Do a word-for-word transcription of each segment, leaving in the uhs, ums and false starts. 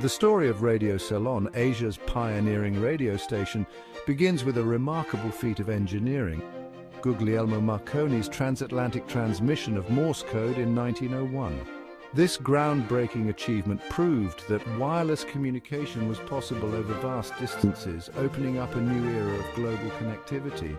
The story of Radio Ceylon, Asia's pioneering radio station, begins with a remarkable feat of engineering: Guglielmo Marconi's transatlantic transmission of Morse code in nineteen oh one. This groundbreaking achievement proved that wireless communication was possible over vast distances, opening up a new era of global connectivity.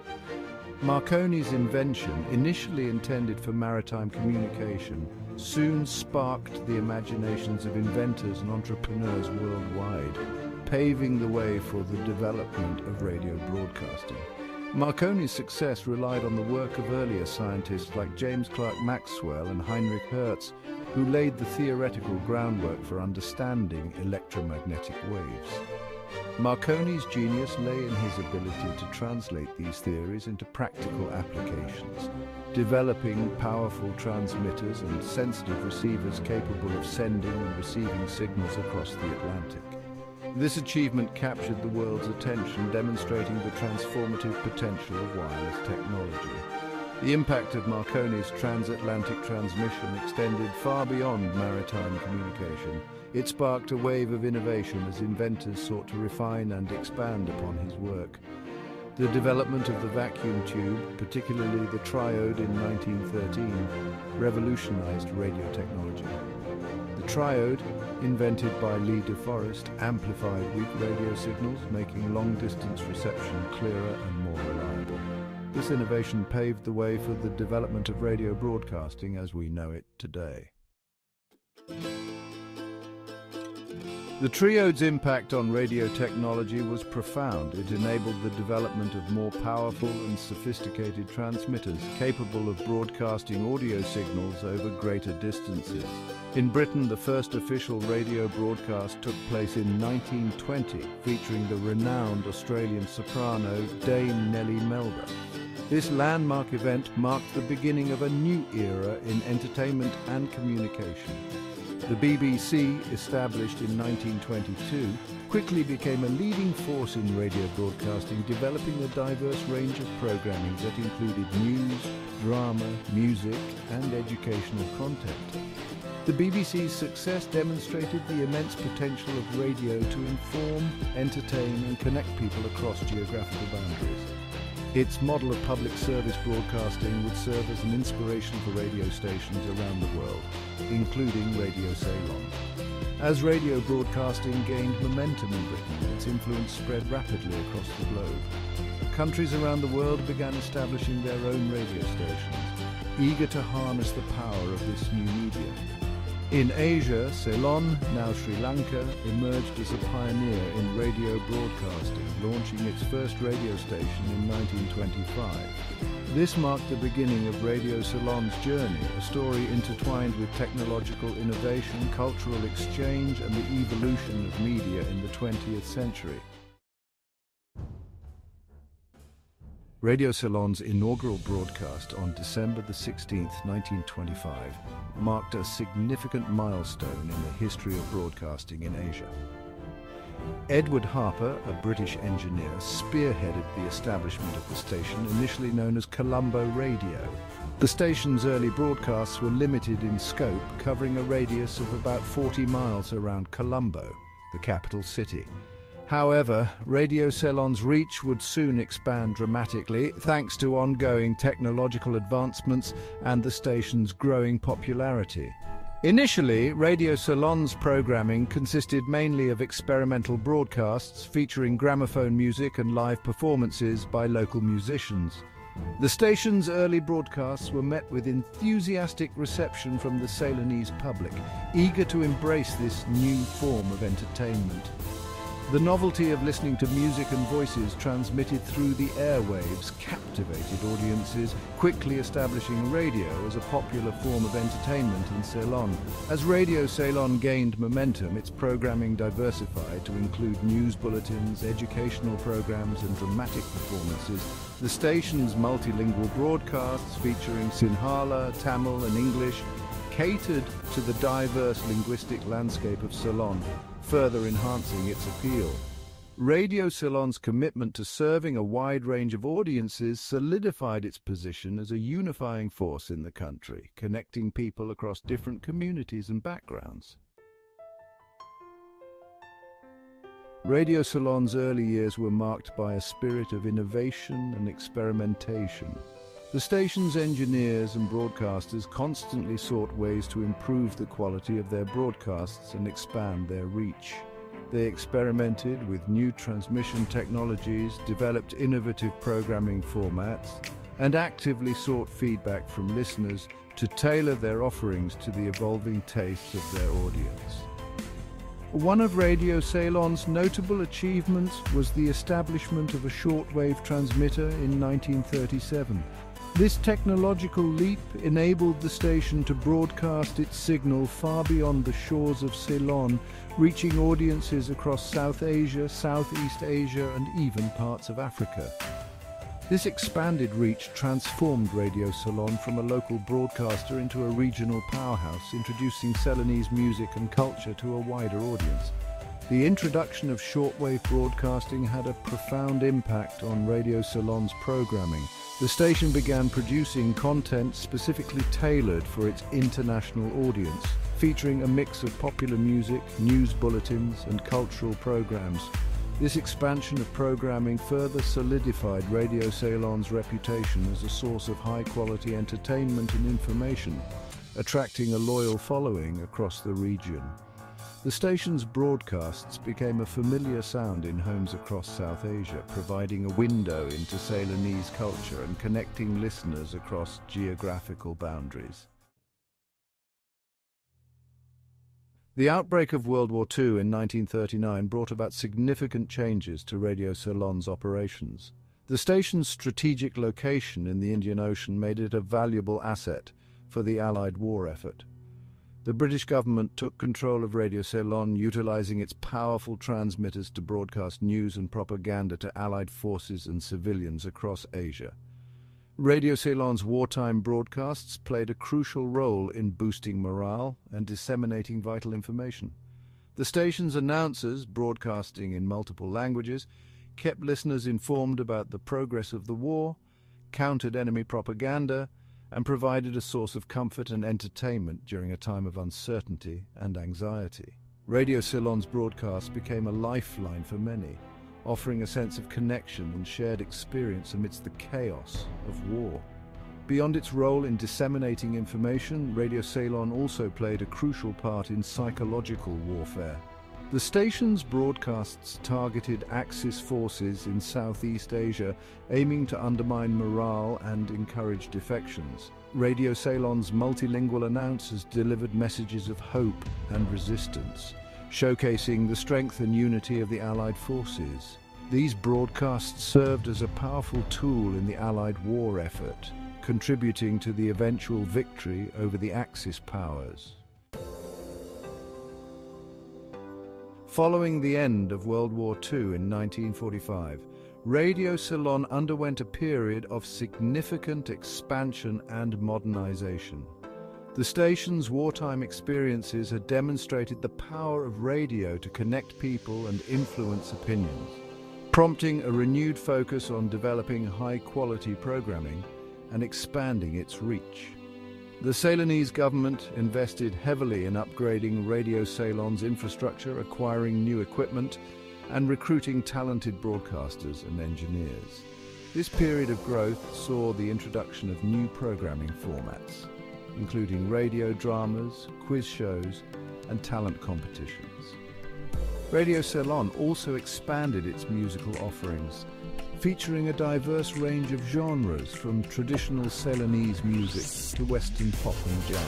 Marconi's invention, initially intended for maritime communication, soon sparked the imaginations of inventors and entrepreneurs worldwide, paving the way for the development of radio broadcasting. Marconi's success relied on the work of earlier scientists like James Clerk Maxwell and Heinrich Hertz, who laid the theoretical groundwork for understanding electromagnetic waves. Marconi's genius lay in his ability to translate these theories into practical applications, developing powerful transmitters and sensitive receivers capable of sending and receiving signals across the Atlantic. This achievement captured the world's attention, demonstrating the transformative potential of wireless technology. The impact of Marconi's transatlantic transmission extended far beyond maritime communication. It sparked a wave of innovation as inventors sought to refine and expand upon his work. The development of the vacuum tube, particularly the triode in nineteen thirteen, revolutionized radio technology. The triode, invented by Lee de Forest, amplified weak radio signals, making long-distance reception clearer and more reliable. This innovation paved the way for the development of radio broadcasting as we know it today. The triode's impact on radio technology was profound. It enabled the development of more powerful and sophisticated transmitters capable of broadcasting audio signals over greater distances. In Britain, the first official radio broadcast took place in nineteen twenty, featuring the renowned Australian soprano Dame Nellie Melba. This landmark event marked the beginning of a new era in entertainment and communication. The B B C, established in nineteen twenty-two, quickly became a leading force in radio broadcasting, developing a diverse range of programming that included news, drama, music, and educational content. The B B C's success demonstrated the immense potential of radio to inform, entertain, and connect people across geographical boundaries. Its model of public service broadcasting would serve as an inspiration for radio stations around the world, including Radio Ceylon. As radio broadcasting gained momentum in Britain, its influence spread rapidly across the globe. Countries around the world began establishing their own radio stations, eager to harness the power of this new media. In Asia, Ceylon, now Sri Lanka, emerged as a pioneer in radio broadcasting, launching its first radio station in nineteen twenty-five. This marked the beginning of Radio Ceylon's journey, a story intertwined with technological innovation, cultural exchange, and the evolution of media in the twentieth century. Radio Ceylon's inaugural broadcast on December the sixteenth, nineteen twenty-five, marked a significant milestone in the history of broadcasting in Asia. Edward Harper, a British engineer, spearheaded the establishment of the station, initially known as Colombo Radio. The station's early broadcasts were limited in scope, covering a radius of about forty miles around Colombo, the capital city. However, Radio Ceylon's reach would soon expand dramatically thanks to ongoing technological advancements and the station's growing popularity. Initially, Radio Ceylon's programming consisted mainly of experimental broadcasts featuring gramophone music and live performances by local musicians. The station's early broadcasts were met with enthusiastic reception from the Ceylonese public, eager to embrace this new form of entertainment. The novelty of listening to music and voices transmitted through the airwaves captivated audiences, quickly establishing radio as a popular form of entertainment in Ceylon. As Radio Ceylon gained momentum, its programming diversified to include news bulletins, educational programs, and dramatic performances. The station's multilingual broadcasts, featuring Sinhala, Tamil, and English, catered to the diverse linguistic landscape of Ceylon, further enhancing its appeal. Radio Ceylon's commitment to serving a wide range of audiences solidified its position as a unifying force in the country, connecting people across different communities and backgrounds. Radio Ceylon's early years were marked by a spirit of innovation and experimentation. The station's engineers and broadcasters constantly sought ways to improve the quality of their broadcasts and expand their reach. They experimented with new transmission technologies, developed innovative programming formats, and actively sought feedback from listeners to tailor their offerings to the evolving tastes of their audience. One of Radio Ceylon's notable achievements was the establishment of a shortwave transmitter in nineteen thirty-seven. This technological leap enabled the station to broadcast its signal far beyond the shores of Ceylon, reaching audiences across South Asia, Southeast Asia, and even parts of Africa. This expanded reach transformed Radio Ceylon from a local broadcaster into a regional powerhouse, introducing Ceylonese music and culture to a wider audience. The introduction of shortwave broadcasting had a profound impact on Radio Ceylon's programming. The station began producing content specifically tailored for its international audience, featuring a mix of popular music, news bulletins, and cultural programs. This expansion of programming further solidified Radio Ceylon's reputation as a source of high-quality entertainment and information, attracting a loyal following across the region. The station's broadcasts became a familiar sound in homes across South Asia, providing a window into Ceylonese culture and connecting listeners across geographical boundaries. The outbreak of World War Two in nineteen thirty-nine brought about significant changes to Radio Ceylon's operations. The station's strategic location in the Indian Ocean made it a valuable asset for the Allied war effort. The British government took control of Radio Ceylon, utilizing its powerful transmitters to broadcast news and propaganda to Allied forces and civilians across Asia. Radio Ceylon's wartime broadcasts played a crucial role in boosting morale and disseminating vital information. The station's announcers, broadcasting in multiple languages, kept listeners informed about the progress of the war, countered enemy propaganda, and provided a source of comfort and entertainment during a time of uncertainty and anxiety. Radio Ceylon's broadcasts became a lifeline for many, offering a sense of connection and shared experience amidst the chaos of war. Beyond its role in disseminating information, Radio Ceylon also played a crucial part in psychological warfare. The station's broadcasts targeted Axis forces in Southeast Asia, aiming to undermine morale and encourage defections. Radio Ceylon's multilingual announcers delivered messages of hope and resistance, showcasing the strength and unity of the Allied forces. These broadcasts served as a powerful tool in the Allied war effort, contributing to the eventual victory over the Axis powers. Following the end of World War Two in nineteen forty-five, Radio Ceylon underwent a period of significant expansion and modernization. The station's wartime experiences had demonstrated the power of radio to connect people and influence opinions, prompting a renewed focus on developing high-quality programming and expanding its reach. The Ceylonese government invested heavily in upgrading Radio Ceylon's infrastructure, acquiring new equipment, and recruiting talented broadcasters and engineers. This period of growth saw the introduction of new programming formats, including radio dramas, quiz shows, and talent competitions. Radio Ceylon also expanded its musical offerings, featuring a diverse range of genres from traditional Ceylonese music to Western pop and jazz.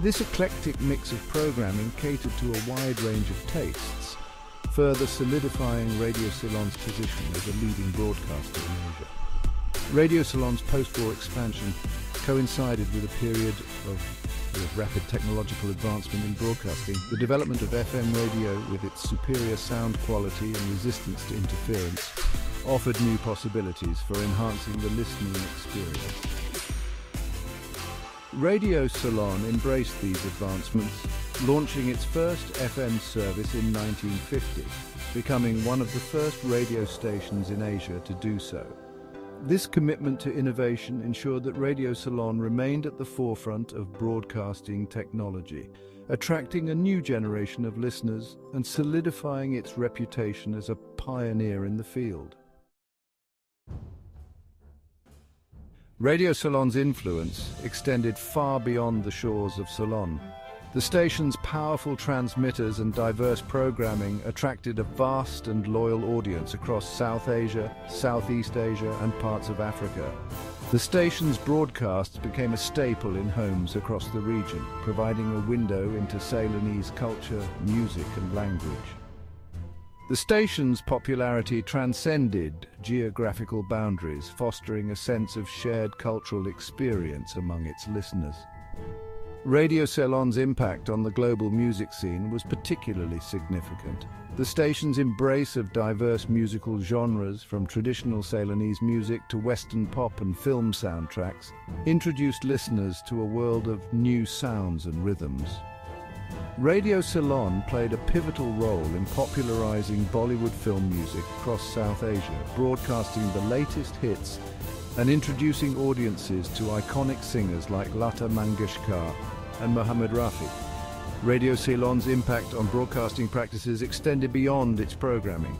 This eclectic mix of programming catered to a wide range of tastes, further solidifying Radio Ceylon's position as a leading broadcaster in Asia. Radio Ceylon's post-war expansion coincided with a period of, of rapid technological advancement in broadcasting. The development of F M radio, with its superior sound quality and resistance to interference, offered new possibilities for enhancing the listening experience. Radio Ceylon embraced these advancements, launching its first F M service in nineteen fifty, becoming one of the first radio stations in Asia to do so. This commitment to innovation ensured that Radio Ceylon remained at the forefront of broadcasting technology, attracting a new generation of listeners and solidifying its reputation as a pioneer in the field. Radio Ceylon's influence extended far beyond the shores of Ceylon. The station's powerful transmitters and diverse programming attracted a vast and loyal audience across South Asia, Southeast Asia, and parts of Africa. The station's broadcasts became a staple in homes across the region, providing a window into Ceylonese culture, music, and language. The station's popularity transcended geographical boundaries, fostering a sense of shared cultural experience among its listeners. Radio Ceylon's impact on the global music scene was particularly significant. The station's embrace of diverse musical genres, from traditional Ceylonese music to Western pop and film soundtracks, introduced listeners to a world of new sounds and rhythms. Radio Ceylon played a pivotal role in popularizing Bollywood film music across South Asia, broadcasting the latest hits and introducing audiences to iconic singers like Lata Mangeshkar and Mohammed Rafi. Radio Ceylon's impact on broadcasting practices extended beyond its programming.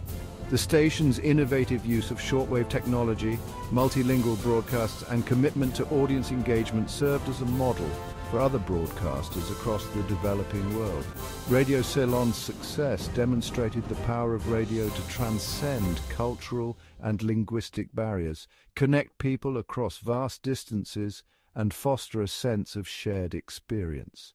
The station's innovative use of shortwave technology, multilingual broadcasts, and commitment to audience engagement served as a model for other broadcasters across the developing world. Radio Ceylon's success demonstrated the power of radio to transcend cultural and linguistic barriers, connect people across vast distances, and foster a sense of shared experience.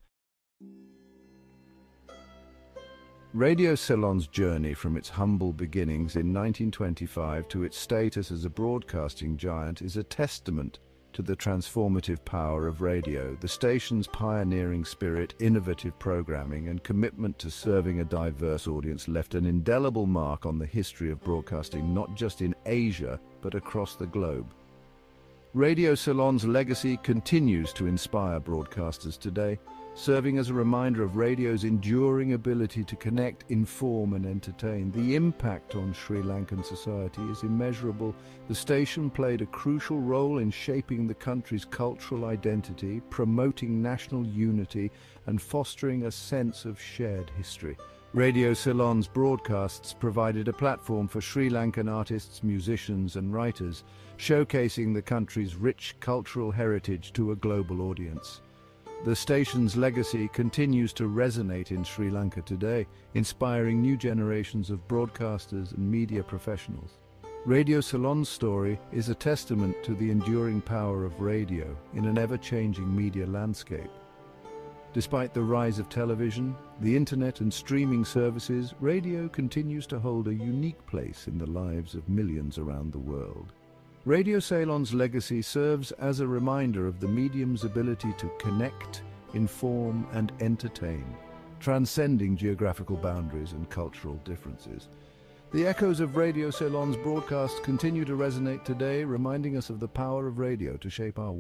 Radio Ceylon's journey from its humble beginnings in nineteen twenty-five to its status as a broadcasting giant is a testament to the transformative power of radio. The station's pioneering spirit, innovative programming, and commitment to serving a diverse audience left an indelible mark on the history of broadcasting, not just in Asia, but across the globe. Radio Ceylon's legacy continues to inspire broadcasters today, serving as a reminder of radio's enduring ability to connect, inform, and entertain. The impact on Sri Lankan society is immeasurable. The station played a crucial role in shaping the country's cultural identity, promoting national unity, and fostering a sense of shared history. Radio Ceylon's broadcasts provided a platform for Sri Lankan artists, musicians, and writers, showcasing the country's rich cultural heritage to a global audience. The station's legacy continues to resonate in Sri Lanka today, inspiring new generations of broadcasters and media professionals. Radio Ceylon's story is a testament to the enduring power of radio in an ever-changing media landscape. Despite the rise of television, the internet, and streaming services, radio continues to hold a unique place in the lives of millions around the world. Radio Ceylon's legacy serves as a reminder of the medium's ability to connect, inform, and entertain, transcending geographical boundaries and cultural differences. The echoes of Radio Ceylon's broadcasts continue to resonate today, reminding us of the power of radio to shape our world.